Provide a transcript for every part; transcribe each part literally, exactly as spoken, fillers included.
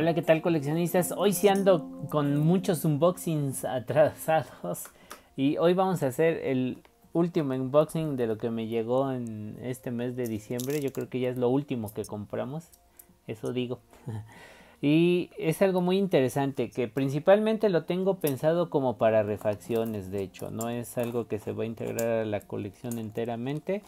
Hola, ¿qué tal, coleccionistas? Hoy sí ando con muchos unboxings atrasados y hoy vamos a hacer el último unboxing de lo que me llegó en este mes de diciembre. Yo creo que ya es lo último que compramos, eso digo. Y es algo muy interesante que principalmente lo tengo pensado como para refacciones, de hecho. No es algo que se va a integrar a la colección enteramente,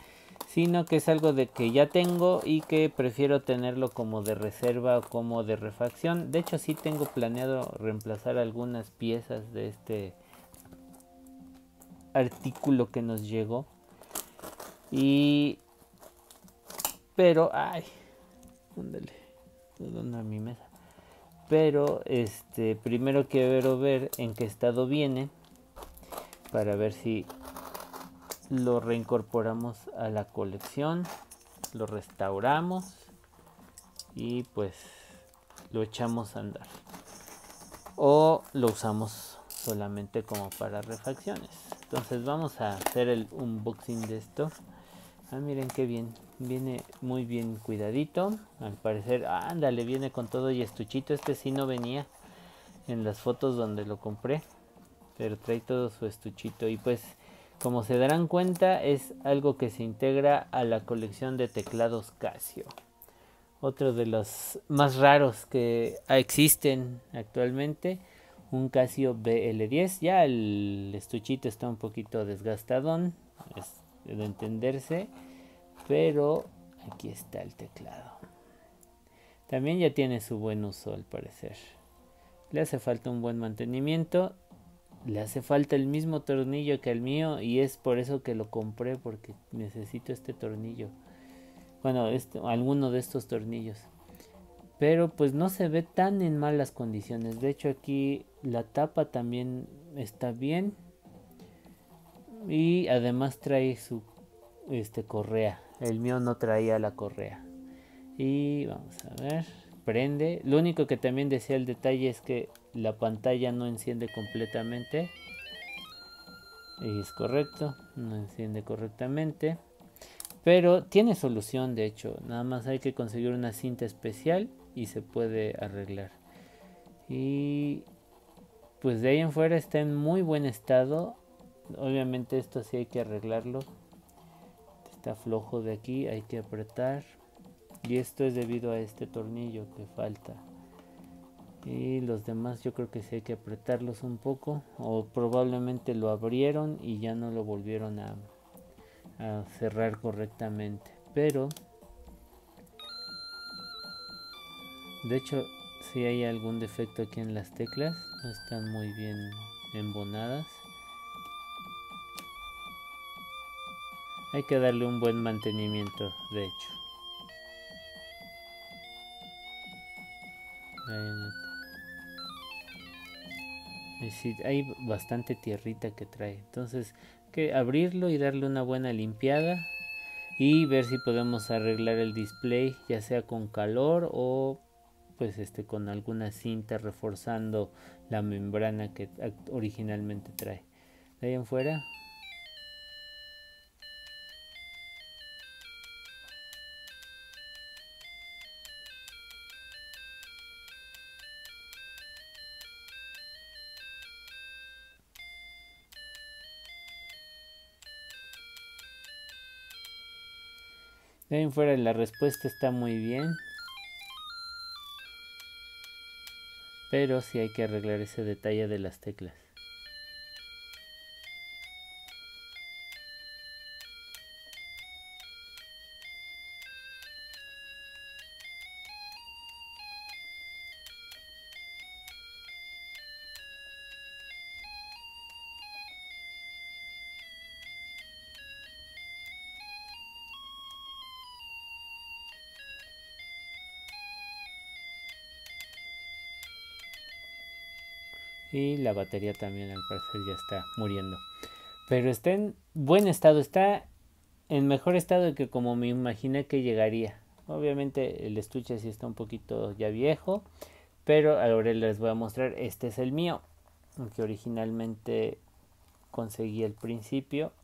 sino que es algo de que ya tengo y que prefiero tenerlo como de reserva o como de refacción. De hecho, sí tengo planeado reemplazar algunas piezas de este artículo que nos llegó. Y... pero... ay, ándale, dando a mi mesa. Pero este primero quiero ver en qué estado viene para ver si lo reincorporamos a la colección, lo restauramos y pues lo echamos a andar, o lo usamos solamente como para refacciones. Entonces vamos a hacer el unboxing de esto. Ah, miren qué bien, viene muy bien cuidadito, al parecer. Ándale, viene con todo y estuchito. Este sí no venía en las fotos donde lo compré, pero trae todo su estuchito. Y pues, como se darán cuenta, es algo que se integra a la colección de teclados Casio, otro de los más raros que existen actualmente, un Casio V L diez. Ya el estuchito está un poquito desgastadón, es de entenderse, pero aquí está el teclado. También ya tiene su buen uso, al parecer. Le hace falta un buen mantenimiento. Le hace falta el mismo tornillo que el mío, y es por eso que lo compré, porque necesito este tornillo. Bueno, este, alguno de estos tornillos. Pero pues no se ve tan en malas condiciones. De hecho, aquí la tapa también está bien. Y además trae su este correa. El mío no traía la correa. Y vamos a ver, prende. Lo único que también decía el detalle es que la pantalla no enciende completamente. Y es correcto, no enciende correctamente, pero tiene solución, de hecho. Nada más hay que conseguir una cinta especial y se puede arreglar. Y pues de ahí en fuera está en muy buen estado. Obviamente esto sí hay que arreglarlo, está flojo de aquí, hay que apretar, y esto es debido a este tornillo que falta. Y los demás yo creo que sí hay que apretarlos un poco, o probablemente lo abrieron y ya no lo volvieron a, a cerrar correctamente. Pero de hecho sí hay algún defecto aquí en las teclas, no están muy bien embonadas. Hay que darle un buen mantenimiento, de hecho. Hay bastante tierrita que trae. Entonces hay que abrirlo y darle una buena limpiada. Y ver si podemos arreglar el display, ya sea con calor o pues este con alguna cinta reforzando la membrana que originalmente trae. De ahí en fuera... de ahí fuera la respuesta está muy bien, pero sí hay que arreglar ese detalle de las teclas. Y la batería también al parecer ya está muriendo. Pero está en buen estado. Está en mejor estado que como me imaginé que llegaría. Obviamente el estuche sí está un poquito ya viejo, pero ahora les voy a mostrar. Este es el mío, que originalmente conseguí al principio.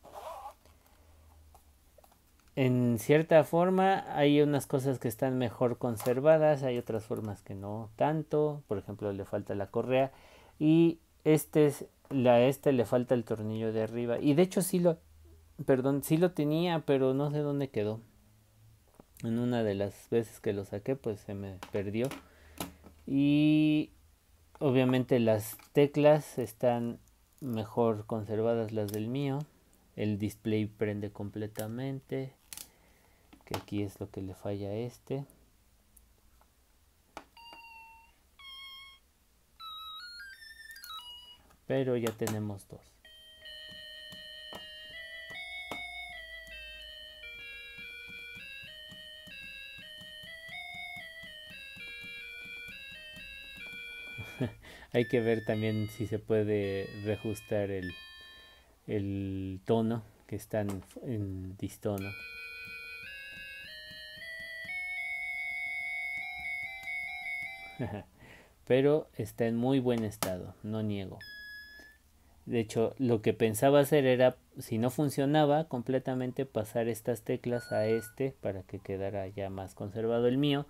en cierta forma hay unas cosas que están mejor conservadas, hay otras formas que no tanto, por ejemplo le falta la correa y este es la este le falta el tornillo de arriba, y de hecho sí lo perdón, sí lo tenía, pero no sé dónde quedó. En una de las veces que lo saqué pues se me perdió. Y obviamente las teclas están mejor conservadas las del mío. El display prende completamente, que aquí es lo que le falla a este. Pero ya tenemos dos. Hay que ver también si se puede reajustar el, el tono, que está en, en distono. Pero está en muy buen estado, no niego. De hecho, lo que pensaba hacer era, si no funcionaba completamente, pasar estas teclas a este para que quedara ya más conservado el mío.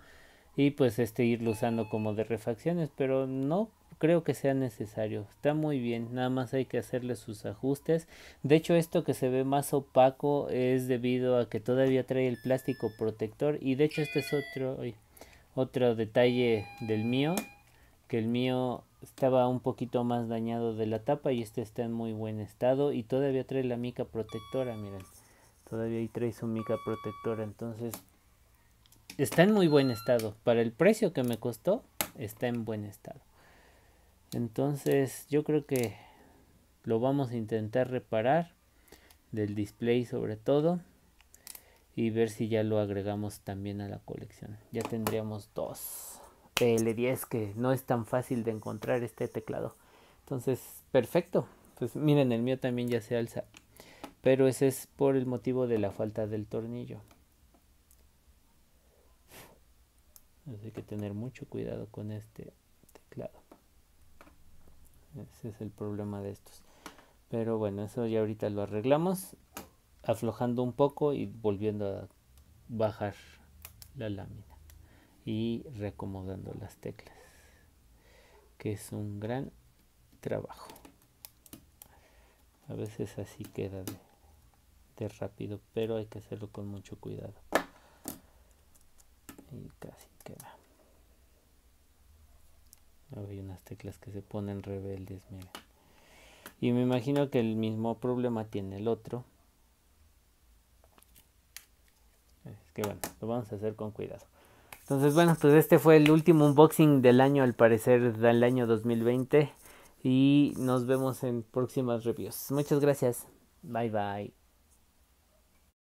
Y pues este irlo usando como de refacciones, pero no creo que sea necesario. Está muy bien, nada más hay que hacerle sus ajustes. De hecho, esto que se ve más opaco es debido a que todavía trae el plástico protector. Y de hecho este es otro, otro detalle del mío, que el mío estaba un poquito más dañado de la tapa y este está en muy buen estado. Y todavía trae la mica protectora, miren, todavía ahí trae su mica protectora, entonces... está en muy buen estado. Para el precio que me costó, está en buen estado. Entonces, yo creo que lo vamos a intentar reparar. Del display sobre todo. Y ver si ya lo agregamos también a la colección. Ya tendríamos dos P L diez, que no es tan fácil de encontrar este teclado. Entonces, perfecto. Pues miren, el mío también ya se alza. Pero ese es por el motivo de la falta del tornillo. Hay que tener mucho cuidado con este teclado. Ese es el problema de estos. Pero bueno, eso ya ahorita lo arreglamos. Aflojando un poco y volviendo a bajar la lámina. Y reacomodando las teclas. Que es un gran trabajo. A veces así queda de, de rápido, pero hay que hacerlo con mucho cuidado. Y casi queda. Hay unas teclas que se ponen rebeldes, miren. Y me imagino que el mismo problema tiene el otro. Es que bueno, lo vamos a hacer con cuidado. Entonces bueno, pues este fue el último unboxing del año, al parecer, del año dos mil veinte. Y nos vemos en próximas reviews. Muchas gracias. Bye bye.